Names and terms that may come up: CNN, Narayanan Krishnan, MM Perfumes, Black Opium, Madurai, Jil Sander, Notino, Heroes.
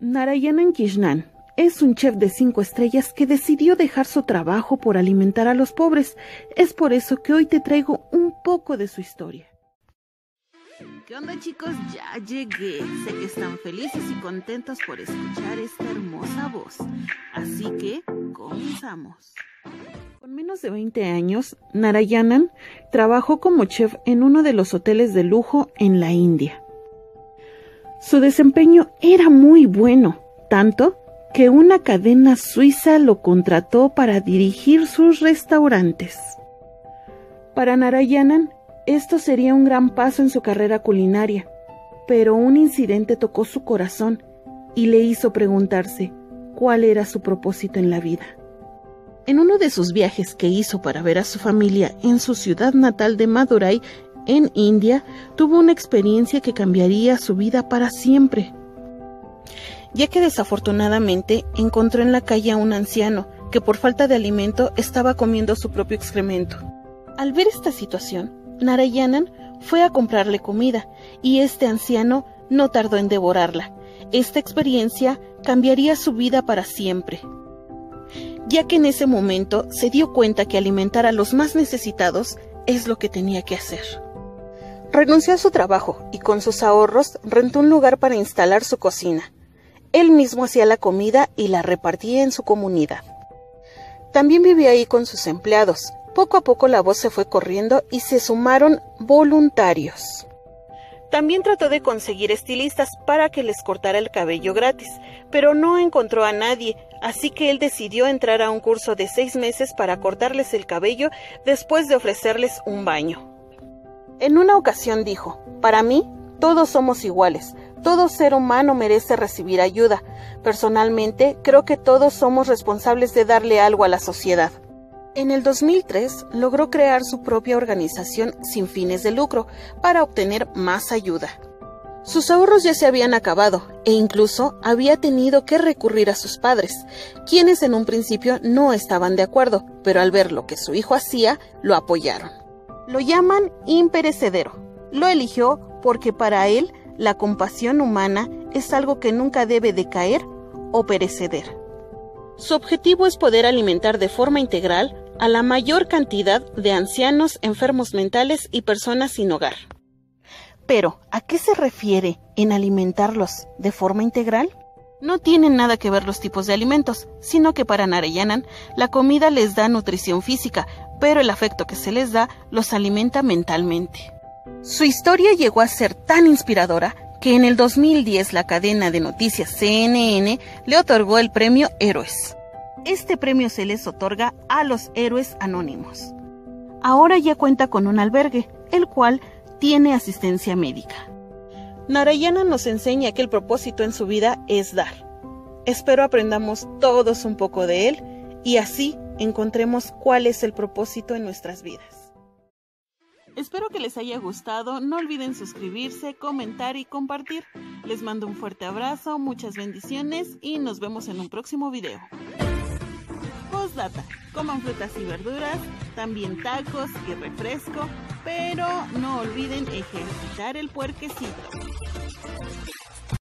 Narayanan Krishnan es un chef de 5 estrellas que decidió dejar su trabajo por alimentar a los pobres. Es por eso que hoy te traigo un poco de su historia. ¿Qué onda, chicos? Ya llegué. Sé que están felices y contentos por escuchar esta hermosa voz. Así que comenzamos. Con menos de 20 años, Narayanan trabajó como chef en uno de los hoteles de lujo en la India. Su desempeño era muy bueno, tanto que una cadena suiza lo contrató para dirigir sus restaurantes. Para Narayanan, esto sería un gran paso en su carrera culinaria, pero un incidente tocó su corazón y le hizo preguntarse cuál era su propósito en la vida. En uno de sus viajes que hizo para ver a su familia en su ciudad natal de Madurai, en India, tuvo una experiencia que cambiaría su vida para siempre, ya que desafortunadamente encontró en la calle a un anciano que por falta de alimento estaba comiendo su propio excremento. Al ver esta situación, Narayanan fue a comprarle comida y este anciano no tardó en devorarla. Esta experiencia cambiaría su vida para siempre, ya que en ese momento se dio cuenta que alimentar a los más necesitados es lo que tenía que hacer. Renunció a su trabajo y con sus ahorros rentó un lugar para instalar su cocina. Él mismo hacía la comida y la repartía en su comunidad. También vivía ahí con sus empleados. Poco a poco la voz se fue corriendo y se sumaron voluntarios. También trató de conseguir estilistas para que les cortara el cabello gratis, pero no encontró a nadie, así que él decidió entrar a un curso de 6 meses para cortarles el cabello después de ofrecerles un baño. En una ocasión dijo: "Para mí, todos somos iguales. Todo ser humano merece recibir ayuda. Personalmente, creo que todos somos responsables de darle algo a la sociedad". En el 2003 logró crear su propia organización sin fines de lucro para obtener más ayuda. Sus ahorros ya se habían acabado e incluso había tenido que recurrir a sus padres, quienes en un principio no estaban de acuerdo, pero al ver lo que su hijo hacía, lo apoyaron. Lo llaman imperecedero. Lo eligió porque para él la compasión humana es algo que nunca debe decaer o pereceder. Su objetivo es poder alimentar de forma integral a la mayor cantidad de ancianos, enfermos mentales y personas sin hogar. Pero, ¿a qué se refiere en alimentarlos de forma integral? No tienen nada que ver los tipos de alimentos, sino que para Narayanan la comida les da nutrición física, pero el afecto que se les da los alimenta mentalmente. Su historia llegó a ser tan inspiradora que en el 2010 la cadena de noticias CNN le otorgó el premio Héroes. Este premio se les otorga a los héroes anónimos. Ahora ya cuenta con un albergue, el cual tiene asistencia médica. Narayanan nos enseña que el propósito en su vida es dar. Espero aprendamos todos un poco de él y así encontremos cuál es el propósito en nuestras vidas. Espero que les haya gustado, no olviden suscribirse, comentar y compartir. Les mando un fuerte abrazo, muchas bendiciones y nos vemos en un próximo video. Postdata, coman frutas y verduras, también tacos y refresco, pero no olviden ejercitar el puerquecito.